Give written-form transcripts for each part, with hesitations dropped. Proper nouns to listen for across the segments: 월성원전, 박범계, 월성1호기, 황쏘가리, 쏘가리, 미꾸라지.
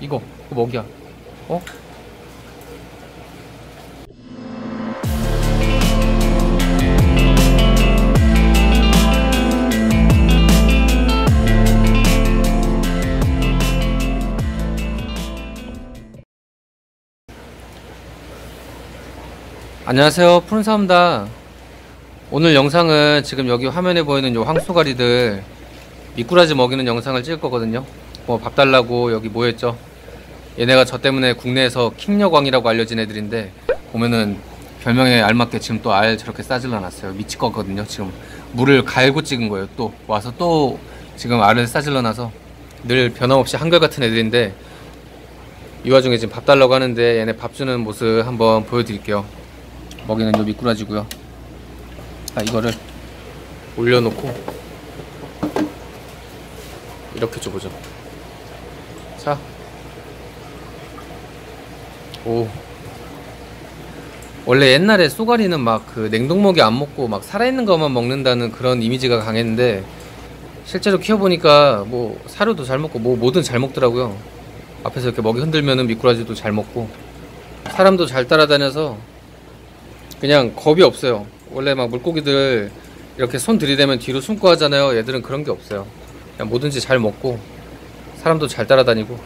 이거 먹이야. 어? 안녕하세요, 푸른사입니다. 오늘 영상은 지금 여기 화면에 보이는 요 황쏘가리들 미꾸라지 먹이는 영상을 찍을 거거든요. 뭐 밥 달라고 여기 모였죠. 얘네가 저 때문에 국내에서 킹여광이라고 알려진 애들인데, 보면은 별명에 알맞게 지금 또 알 저렇게 싸질러 놨어요. 미칠 거거든요. 지금 물을 갈고 찍은 거예요. 또 와서 또 지금 알을 싸질러 놔서 늘 변함없이 한결같은 애들인데, 이 와중에 지금 밥 달라고 하는데 얘네 밥 주는 모습 한번 보여드릴게요. 먹이는 요 미꾸라지고요. 이거를 올려놓고 이렇게 줘보죠. 자, 오, 원래 옛날에 쏘가리는 막 그 냉동먹이 안 먹고 막 살아있는 것만 먹는다는 그런 이미지가 강했는데, 실제로 키워보니까 뭐 사료도 잘 먹고 뭐 뭐든 잘 먹더라고요. 앞에서 이렇게 먹이 흔들면은 미꾸라지도 잘 먹고 사람도 잘 따라다녀서 그냥 겁이 없어요. 원래 막 물고기들 이렇게 손 들이대면 뒤로 숨고 하잖아요. 얘들은 그런 게 없어요. 그냥 뭐든지 잘 먹고 사람도 잘 따라다니고.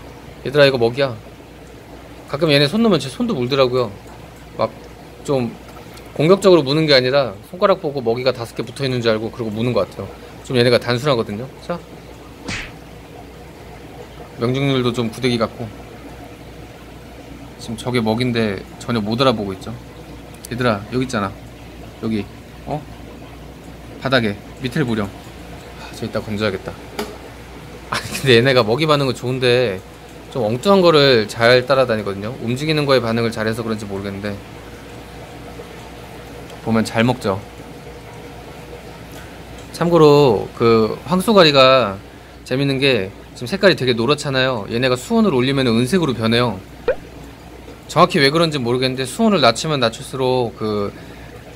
얘들아, 이거 먹이야. 가끔 얘네 손 놓으면 제 손도 물더라고요. 막 좀 공격적으로 무는 게 아니라 손가락 보고 먹이가 5개 붙어있는 줄 알고 그러고 무는 것 같아요. 좀 얘네가 단순하거든요. 자, 명중률도 좀 구데기 같고. 지금 저게 먹인데 전혀 못 알아보고 있죠. 얘들아, 여기 있잖아. 여기, 어? 바닥에 밑을 보렴. 저 이따 건져야겠다. 아니, 근데 얘네가 먹이 반응은 좋은데 좀 엉뚱한 거를 잘 따라다니거든요. 움직이는 거에 반응을 잘해서 그런지 모르겠는데, 보면 잘 먹죠. 참고로 그 황쏘가리가 재밌는 게, 지금 색깔이 되게 노랗잖아요. 얘네가 수온을 올리면 은색으로 변해요. 정확히 왜 그런지 모르겠는데, 수온을 낮추면 낮출수록 그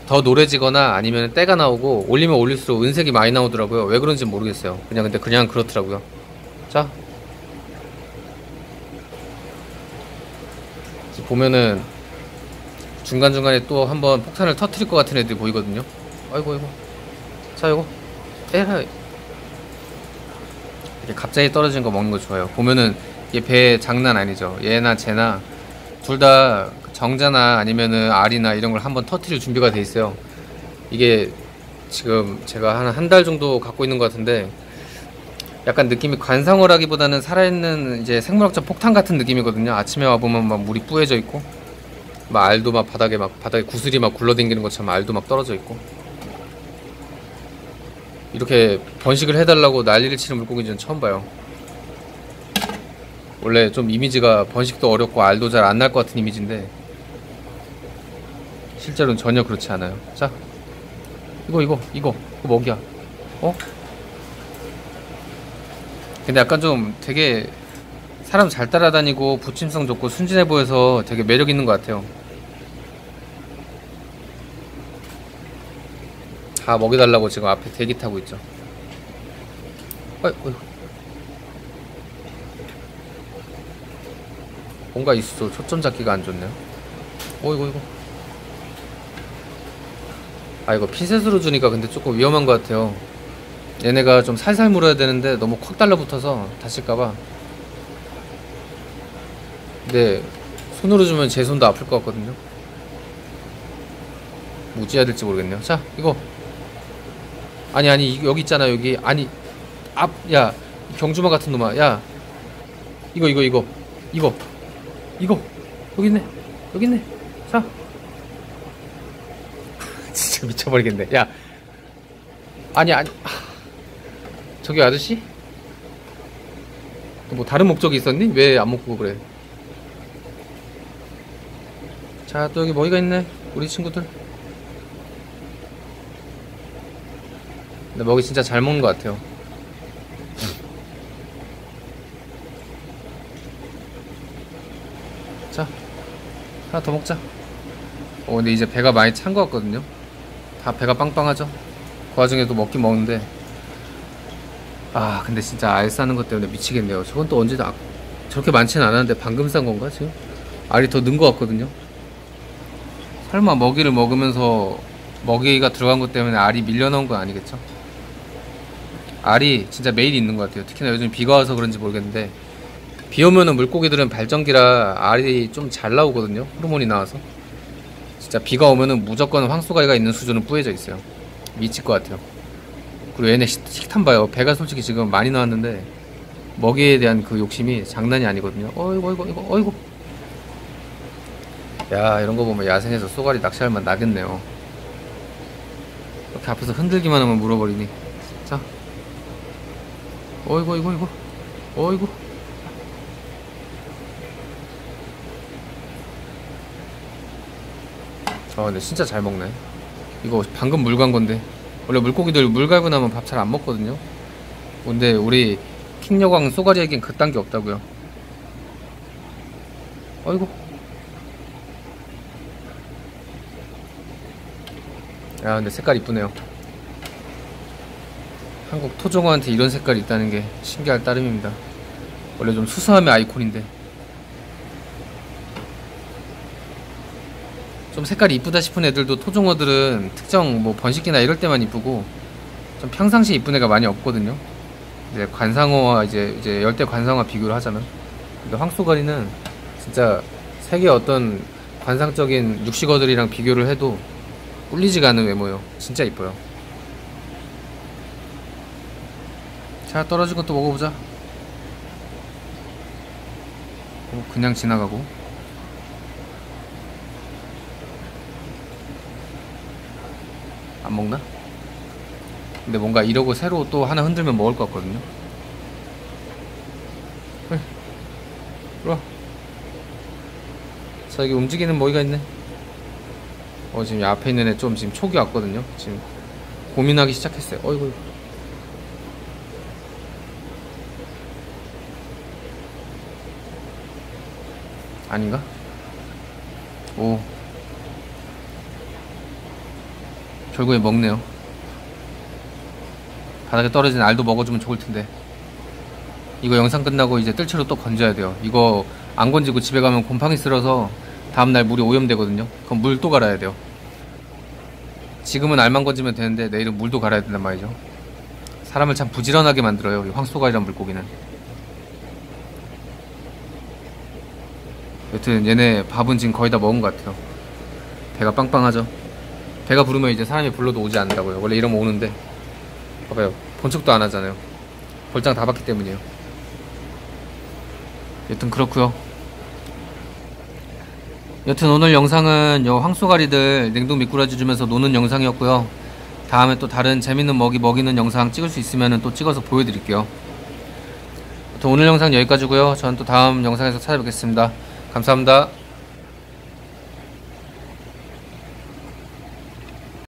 더 노래지거나 아니면 때가 나오고, 올리면 올릴수록 은색이 많이 나오더라고요. 왜 그런지 모르겠어요. 그냥 근데 그냥 그렇더라고요. 자, 보면은 중간중간에 또 한번 폭탄을 터트릴 것 같은 애들이 보이거든요. 아이고 자, 이거 에라이. 이렇게 갑자기 떨어진 거 먹는 거 좋아요. 보면은 얘 배 장난 아니죠. 얘나 쟤나 둘 다 정자나 아니면은 알이나 이런 걸 한번 터트릴 준비가 돼 있어요. 이게 지금 제가 한 달 정도 갖고 있는 것 같은데, 약간 느낌이 관상어라기보다는 살아있는 이제 생물학적 폭탄 같은 느낌이거든요. 아침에 와보면 막 물이 뿌얘져 있고, 막 알도 막 바닥에 구슬이 막 굴러댕기는 것처럼 알도 막 떨어져 있고. 이렇게 번식을 해달라고 난리를 치는 물고기는 처음 봐요. 원래 좀 이미지가 번식도 어렵고 알도 잘 안 날 것 같은 이미지인데, 실제로는 전혀 그렇지 않아요. 자, 이거 먹이야. 어? 근데 약간 좀 되게 사람 잘 따라다니고 부침성 좋고 순진해 보여서 되게 매력 있는 것 같아요. 다 먹여달라고 지금 앞에 대기 타고 있죠. 어이구, 뭔가 있어. 초점 잡기가 안 좋네요. 어이구. 아, 이거 피셋으로 주니까 근데 조금 위험한 것 같아요. 얘네가 좀 살살 물어야 되는데 너무 콱 달라붙어서 다칠까봐. 근데 손으로 주면 제 손도 아플 것 같거든요. 뭐 어찌해야 될지 모르겠네요. 자, 이거 아니 여기 있잖아. 여기. 아니, 앞, 야, 경주마 같은 놈아. 야, 이거 여기 있네. 자, 진짜 미쳐버리겠네. 야, 아니 저기 아저씨? 뭐 다른 목적이 있었니? 왜 안 먹고 그래? 자, 또 여기 먹이가 있네, 우리 친구들. 근데 먹이 진짜 잘 먹는 것 같아요. 자, 하나 더 먹자. 근데 이제 배가 많이 찬 것 같거든요. 다 배가 빵빵하죠. 그 와중에도 먹긴 먹는데, 아, 근데 진짜 알 싸는 것 때문에 미치겠네요. 저건 또 언제 저렇게 많진 않았는데 방금 싼 건가 지금? 알이 더 는 것 같거든요. 설마 먹이를 먹으면서 먹이가 들어간 것 때문에 알이 밀려나온 건 아니겠죠? 알이 진짜 매일 있는 것 같아요. 특히나 요즘 비가 와서 그런지 모르겠는데 비 오면은 물고기들은 발정기라 알이 좀 잘 나오거든요. 호르몬이 나와서. 진짜 비가 오면은 무조건 황쏘가리가 있는 수준은 뿌얘져 있어요. 미칠 것 같아요. 그리고 얘네 식탐 봐요. 배가 솔직히 지금 많이 나왔는데 먹이에 대한 그 욕심이 장난이 아니거든요. 어이구. 야, 이런 거 보면 야생에서 쏘가리 낚시할 맛 나겠네요. 이렇게 앞에서 흔들기만 하면 물어버리니. 자. 어이구. 아, 근데 진짜 잘 먹네. 이거 방금 물 간 건데. 원래 물고기들 물 갈고 나면 밥 잘 안 먹거든요. 근데 우리 킹여광 쏘가리에겐 그딴 게 없다고요. 어이구. 야, 근데 색깔 이쁘네요. 한국 토종어한테 이런 색깔이 있다는 게 신기할 따름입니다. 원래 좀 수수함의 아이콘인데 좀 색깔이 이쁘다 싶은 애들도 토종어들은 특정 뭐 번식기나 이럴 때만 이쁘고 좀 평상시 이쁜 애가 많이 없거든요. 이제 관상어와 이제 열대 관상어 비교를 하자면 근데 황쏘가리는 진짜 세계 어떤 관상적인 육식어들이랑 비교를 해도 꿀리지가 않은 외모요. 진짜 이뻐요. 자, 떨어진 것도 먹어보자. 그냥 지나가고. 안 먹나? 근데 뭔가 이러고 새로 또 하나 흔들면 먹을 것 같거든요. 에이, 일로와. 자, 여기 움직이는 먹이가 있네. 지금 이 앞에 있는 애 좀 지금 촉이 왔거든요. 지금 고민하기 시작했어요. 어이구. 아닌가? 오. 결국에 먹네요. 바닥에 떨어진 알도 먹어주면 좋을 텐데. 이거 영상 끝나고 이제 뜰채로 또 건져야 돼요. 이거 안 건지고 집에 가면 곰팡이 쓸어서 다음날 물이 오염되거든요. 그럼 물 또 갈아야 돼요. 지금은 알만 건지면 되는데 내일은 물도 갈아야 된단 말이죠. 사람을 참 부지런하게 만들어요, 이 황쏘가리란 물고기는. 여튼 얘네 밥은 지금 거의 다 먹은 것 같아요. 배가 빵빵하죠. 배가 부르면 이제 사람이 불러도 오지 않는다고요. 원래 이러면 오는데 봐봐요. 본척도 안 하잖아요. 벌장 다 봤기 때문이에요. 여튼 그렇고요. 여튼 오늘 영상은 요 황쏘가리들 냉동 미꾸라지 주면서 노는 영상이었고요. 다음에 또 다른 재밌는 먹이 먹이는 영상 찍을 수 있으면 또 찍어서 보여드릴게요. 오늘 영상 여기까지고요. 저는 또 다음 영상에서 찾아뵙겠습니다. 감사합니다.